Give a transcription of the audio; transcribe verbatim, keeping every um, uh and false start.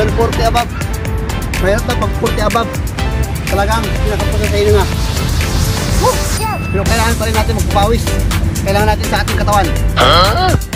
twelve forty above. Mayroon na pag forty above. Talagang pinakapusa sa inyo nga. Pero kailangan pa rin natin magpapawis. Kailangan natin sa ating katawan. Huh?